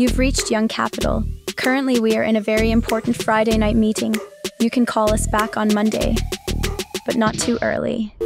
You've reached Young Capital. Currently, we are in a very important Friday night meeting. You can call us back on Monday, but not too early.